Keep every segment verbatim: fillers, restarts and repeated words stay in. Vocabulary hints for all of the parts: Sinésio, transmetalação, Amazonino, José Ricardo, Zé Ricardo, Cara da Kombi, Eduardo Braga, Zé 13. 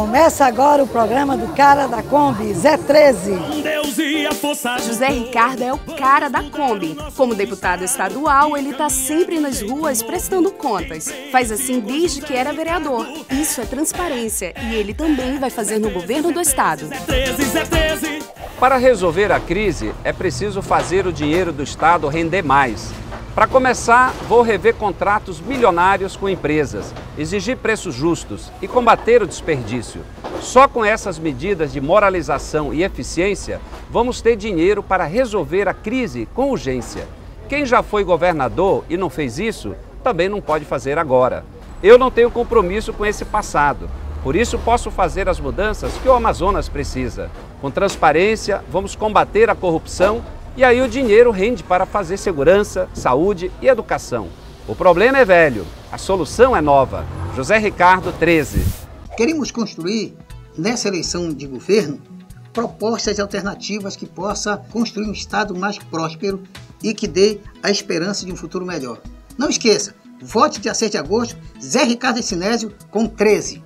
Começa agora o programa do Cara da Kombi, Zé treze. José Ricardo é o cara da Kombi. Como deputado estadual, ele está sempre nas ruas prestando contas. Faz assim desde que era vereador. Isso é transparência e ele também vai fazer no governo do estado. Para resolver a crise, é preciso fazer o dinheiro do estado render mais. Para começar, vou rever contratos milionários com empresas, exigir preços justos e combater o desperdício. Só com essas medidas de moralização e eficiência, vamos ter dinheiro para resolver a crise com urgência. Quem já foi governador e não fez isso, também não pode fazer agora. Eu não tenho compromisso com esse passado, por isso posso fazer as mudanças que o Amazonas precisa. Com transparência, vamos combater a corrupção. E aí o dinheiro rende para fazer segurança, saúde e educação. O problema é velho, a solução é nova. José Ricardo, treze. Queremos construir, nessa eleição de governo, propostas alternativas que possa construir um estado mais próspero e que dê a esperança de um futuro melhor. Não esqueça, vote dia seis de agosto, Zé Ricardo e Sinésio com treze.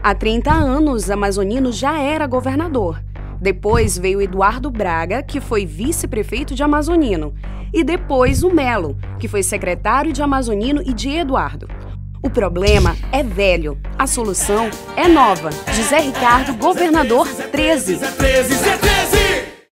Há trinta anos, Amazonino já era governador. Depois veio Eduardo Braga, que foi vice-prefeito de Amazonino. E depois o Melo, que foi secretário de Amazonino e de Eduardo. O problema é velho, a solução é nova. José Ricardo, governador treze.